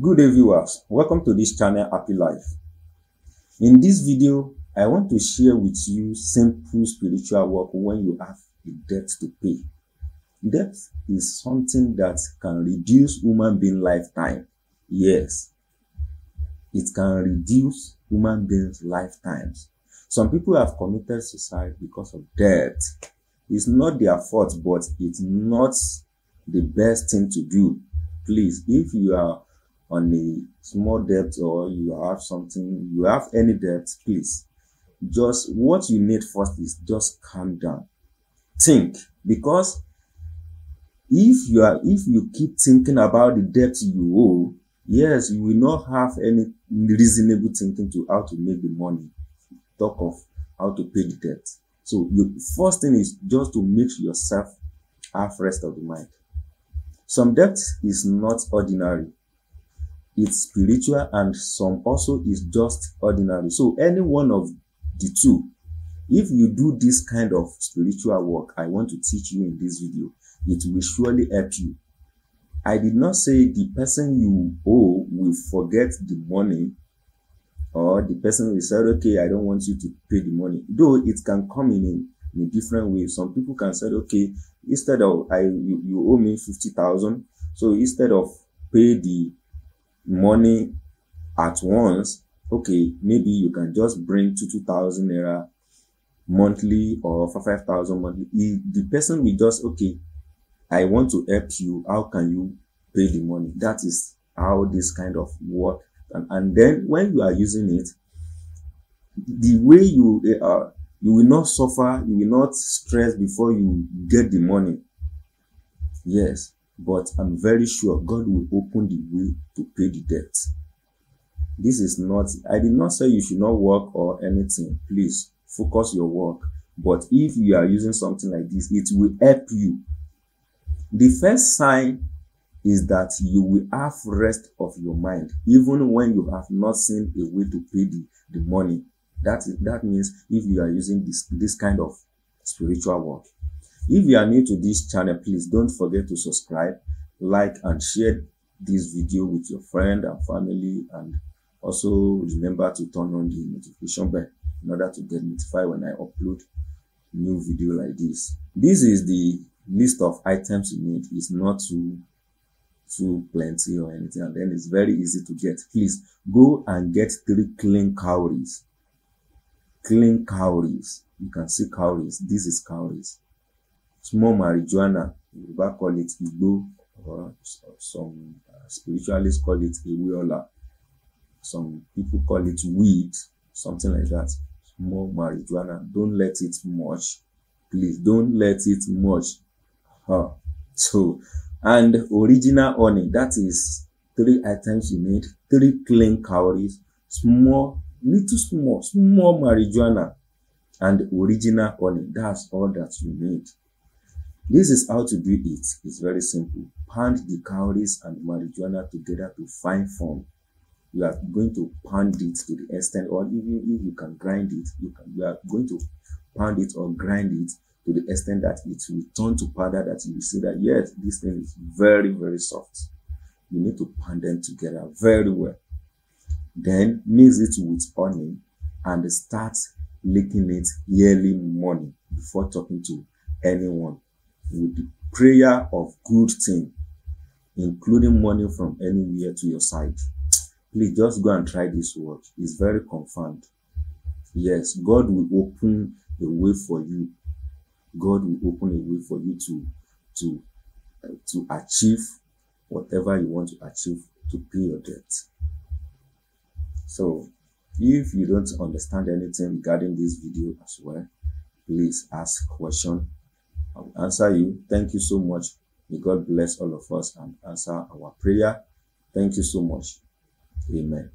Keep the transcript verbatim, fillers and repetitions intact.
Good day viewers, welcome to this channel Happy Life. In this video, I want to share with you simple spiritual work when you have a debt to pay. Debt is something that can reduce human being lifetime. Yes, it can reduce human beings lifetimes. Some people have committed suicide because of debt. It's not their fault, but it's not the best thing to do. Please, if you are on a small debt or you have something, you have any debt, please, just what you need first is just calm down. Think, because if you are, if you keep thinking about the debt you owe, yes, you will not have any reasonable thinking to how to make the money. Talk of how to pay the debt. So the first thing is just to make yourself have rest of the mind. Some debt is not ordinary. It's spiritual, and some also is just ordinary. So any one of the two, if you do this kind of spiritual work I want to teach you in this video, it will surely help you. I did not say the person you owe will forget the money, or the person will say, okay, I don't want you to pay the money. Though it can come in in a different way. Some people can say, okay, instead of I you, you owe me fifty thousand, so instead of pay the money at once, okay, maybe you can just bring to two thousand naira monthly or for five thousand monthly. If the person will just, okay, I want to help you, how can you pay the money? That is how this kind of work, and, and then when you are using it, the way you are, you will not suffer, you will not stress before you get the money. Yes, but I'm very sure God will open the way to pay the debt. This is not, I did not say you should not work or anything. Please focus your work. But if you are using something like this, it will help you. The first sign is that you will have rest of your mind, even when you have not seen a way to pay the, the money. That, is, that means if you are using this, this kind of spiritual work. If you are new to this channel, please don't forget to subscribe, like, and share this video with your friend and family. And also remember to turn on the notification bell in order to get notified when I upload new video like this. This is the list of items you need. It's not too, too plenty or anything. And then it's very easy to get. Please go and get three clean cowries. Clean cowries. You can see cowries. This is cowries. Small marijuana, Yoruba call it Igbo, or some spiritualists call it Ewiola. Some people call it weed, something like that. Small marijuana, don't let it much. Please, don't let it much. Huh. So, and original honey, that is three items you need. Three clean cowries, small, little small, small marijuana, and original honey. That's all that you need. This is how to do it. It's very simple. Pound the cowries and marijuana together to fine form. You are going to pound it to the extent, or even if you can grind it, you can. You are going to pound it or grind it to the extent that it will turn to powder, that you will see that, yes, this thing is very, very soft. You need to pound them together very well. Then mix it with honey and start licking it early morning before talking to anyone, with the prayer of good thing, including money from anywhere to your side. Please just go and try this work. It's very confirmed. Yes, God will open a way for you. God will open a way for you to, to, uh, to achieve whatever you want to achieve, to pay your debt. So, if you don't understand anything regarding this video as well, please ask questions. I will answer you. Thank you so much. May God bless all of us and answer our prayer. Thank you so much. Amen.